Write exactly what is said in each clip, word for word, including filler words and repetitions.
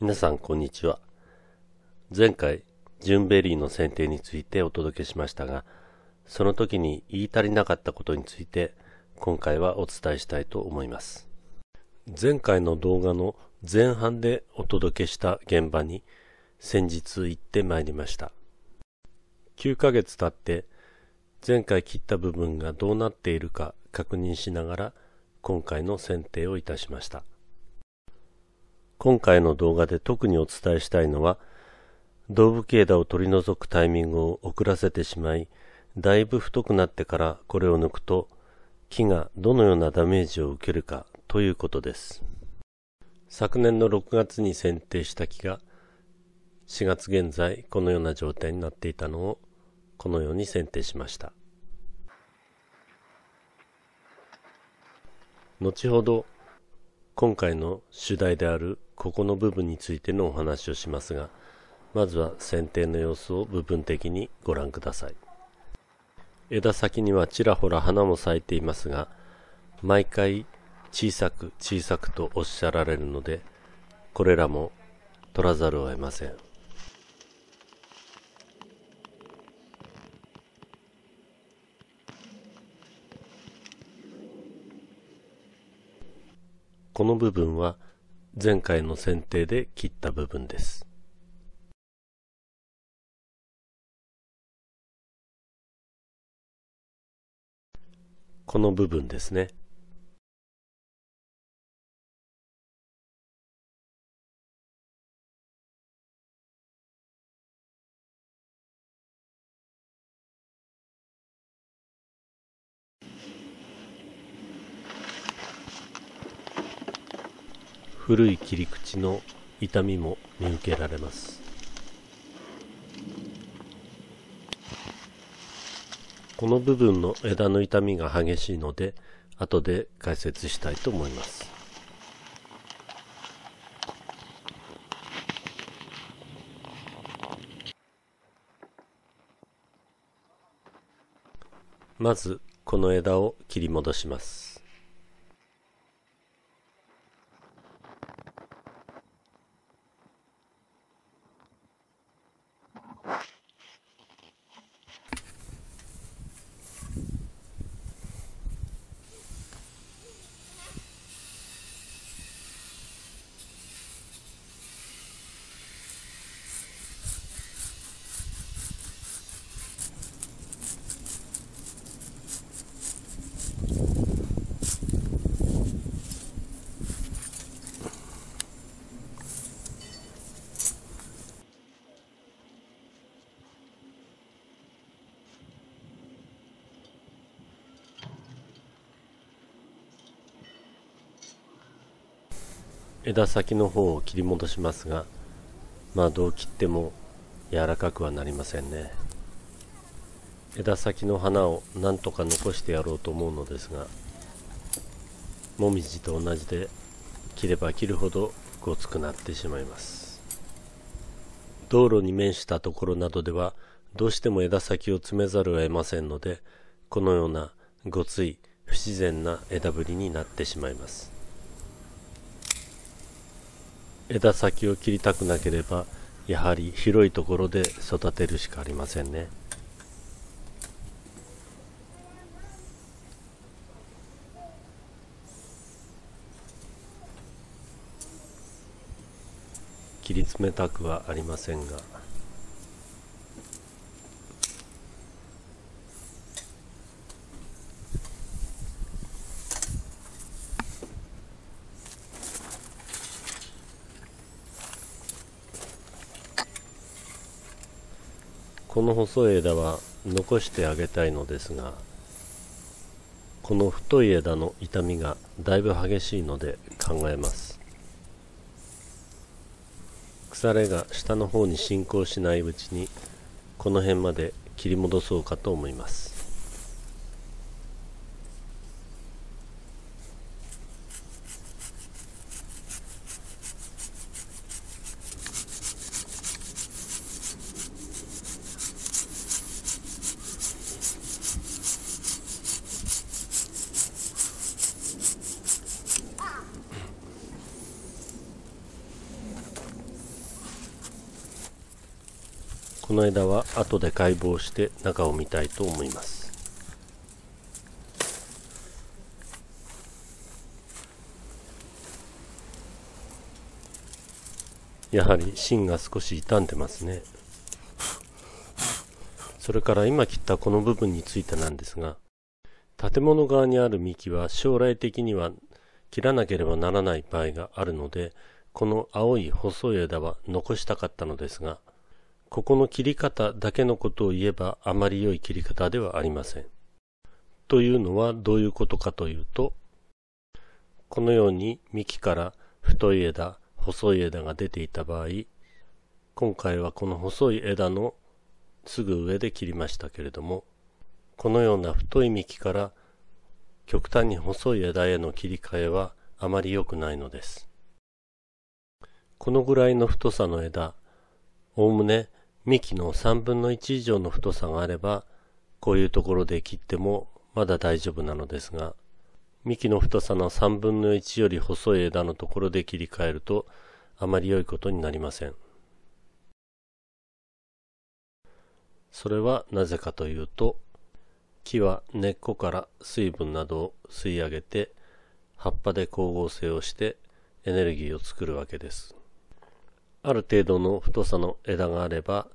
皆さんこんにちは。前回ジュンベリーの剪定についてお届けしましたが、その時に言い足りなかったことについて今回はお伝えしたいと思います。前回の動画の前半でお届けした現場に先日行ってまいりました。きゅうかげつ経って前回切った部分がどうなっているか確認しながら今回の剪定をいたしました。今回の動画で特にお伝えしたいのは、胴吹き枝を取り除くタイミングを遅らせてしまい、だいぶ太くなってからこれを抜くと、木がどのようなダメージを受けるかということです。昨年のろくがつに剪定した木が、しがつ現在このような状態になっていたのを、このように剪定しました。後ほど、今回の主題であるここの部分についてのお話をしますが、まずは剪定の様子を部分的にご覧ください。枝先にはちらほら花も咲いていますが、毎回小さく小さくとおっしゃられるので、これらも取らざるを得ません。この部分は前回の剪定で切った部分です。この部分ですね。古い切り口の傷みも見受けられます。この部分の枝の傷みが激しいので、後で解説したいと思います。まず、この枝を切り戻します。枝先の方を切り戻しますが、まあどう切っても柔らかくはなりませんね。枝先の花をなんとか残してやろうと思うのですが、もみじと同じで切れば切るほどごつくなってしまいます。道路に面したところなどではどうしても枝先を詰めざるを得ませんので、このようなごつい不自然な枝ぶりになってしまいます。枝先を切りたくなければ、やはり広いところで育てるしかありませんね。切り詰めたくはありませんが、この細い枝は残してあげたいのですが、この太い枝の傷みがだいぶ激しいので考えます。腐れが下の方に進行しないうちにこの辺まで切り戻そうかと思います。この枝は後で解剖して中を見たいと思います。やはり芯が少し傷んでますね。それから今切ったこの部分についてなんですが、建物側にある幹は将来的には切らなければならない場合があるので、この青い細い枝は残したかったのですが、ここの切り方だけのことを言えばあまり良い切り方ではありません。というのはどういうことかというと、このように幹から太い枝、細い枝が出ていた場合、今回はこの細い枝のすぐ上で切りましたけれども、このような太い幹から極端に細い枝への切り替えはあまり良くないのです。このぐらいの太さの枝、おおむね幹のさんぶんのいち以上の太さがあれば、こういうところで切ってもまだ大丈夫なのですが、幹の太さのさんぶんのいちより細い枝のところで切り替えるとあまり良いことになりません。それはなぜかというと、木は根っこから水分などを吸い上げて葉っぱで光合成をしてエネルギーを作るわけです。ある程度の太さの枝があれば、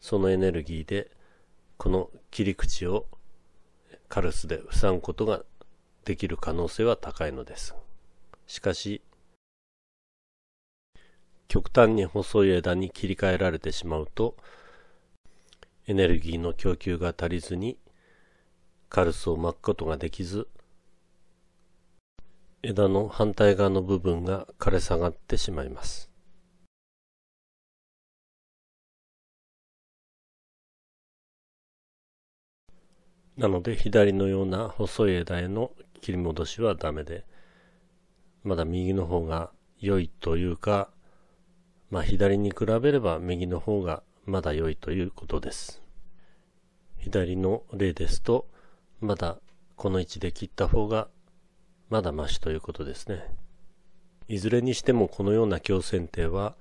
そのエネルギーでこの切り口をカルスで塞ぐことができる可能性は高いのです。しかし極端に細い枝に切り替えられてしまうと、エネルギーの供給が足りずにカルスを巻くことができず、枝の反対側の部分が枯れ下がってしまいます。なので左のような細い枝への切り戻しはダメで、まだ右の方が良いというか、まあ左に比べれば右の方がまだ良いということです。左の例ですと、まだこの位置で切った方がまだマシということですね。いずれにしてもこのような強剪定は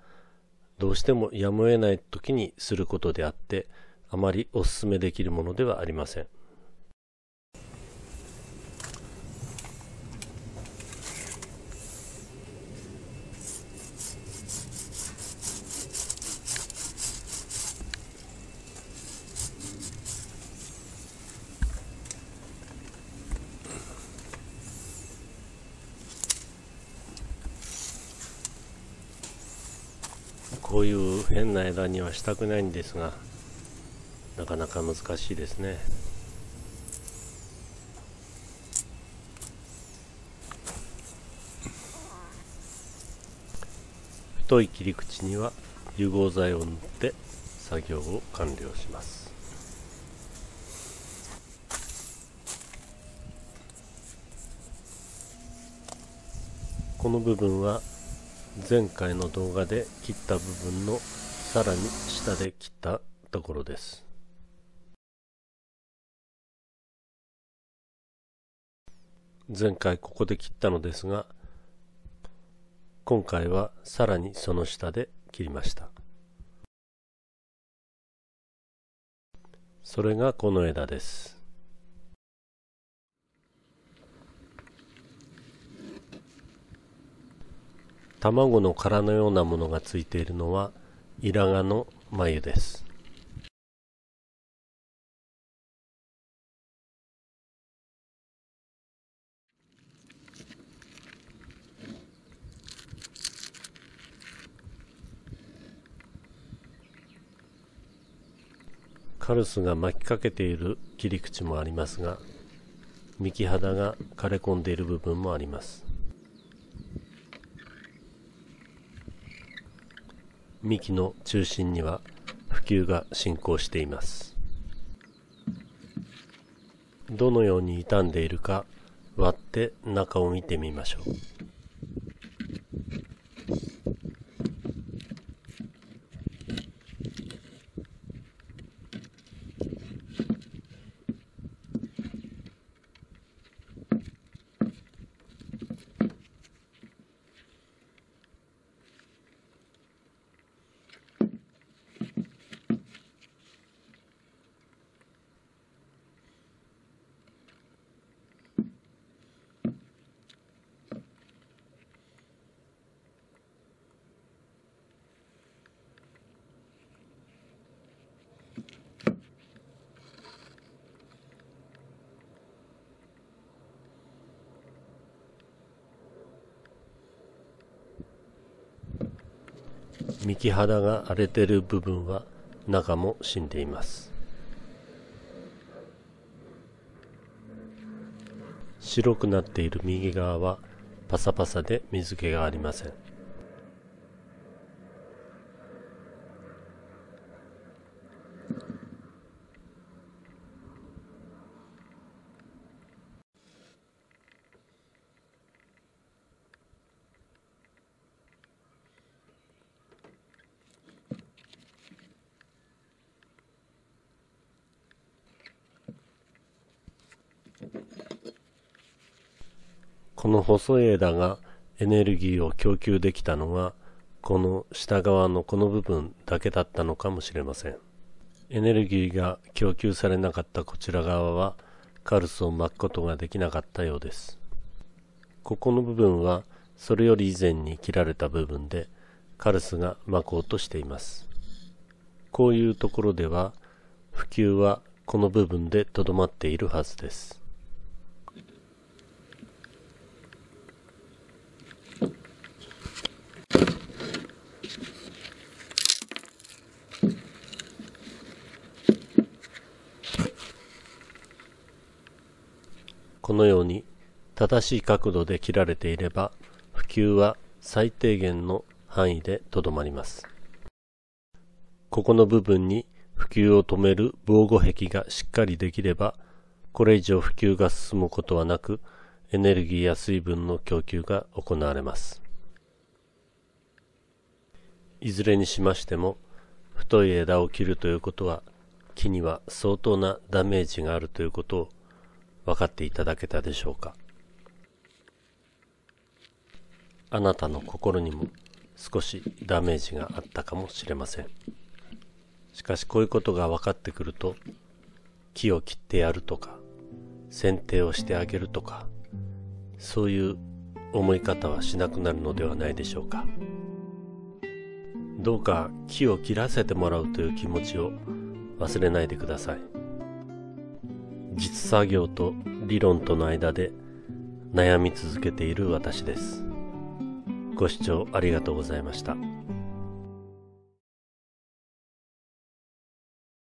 どうしてもやむを得ない時にすることであって、あまりお勧めできるものではありません。こういう変な枝にはしたくないんですが、なかなか難しいですね。太い切り口には融合剤を塗って作業を完了します。この部分は前回の動画で切った部分のさらに下で切ったところです。前回ここで切ったのですが、今回はさらにその下で切りました。それがこの枝です。卵の殻のようなものがついているのはイラガの繭です。カルスが巻きかけている切り口もありますが、幹肌が枯れ込んでいる部分もあります。幹の中心には腐朽が進行しています。どのように傷んでいるか割って中を見てみましょう。幹肌が荒れてる部分は中も死んでいます。白くなっている右側はパサパサで水気がありません。この細い枝がエネルギーを供給できたのがこの下側のこの部分だけだったのかもしれません。エネルギーが供給されなかったこちら側はカルスを巻くことができなかったようです。ここの部分はそれより以前に切られた部分でカルスが巻こうとしています。こういうところでは普及はこの部分でとどまっているはずです。このように正しい角度で切られていれば普及は最低限の範囲でとどまります。ここの部分に普及を止める防護壁がしっかりできればこれ以上普及が進むことはなくエネルギーや水分の供給が行われます。いずれにしましても太い枝を切るということは木には相当なダメージがあるということを分かっていただけたでしょうか。あなたの心にも少しダメージがあったかもしれません。しかしこういうことが分かってくると木を切ってやるとか剪定をしてあげるとかそういう思い方はしなくなるのではないでしょうか。どうか木を切らせてもらうという気持ちを忘れないでください。実作業と理論との間で悩み続けている私です。ご視聴ありがとうございました。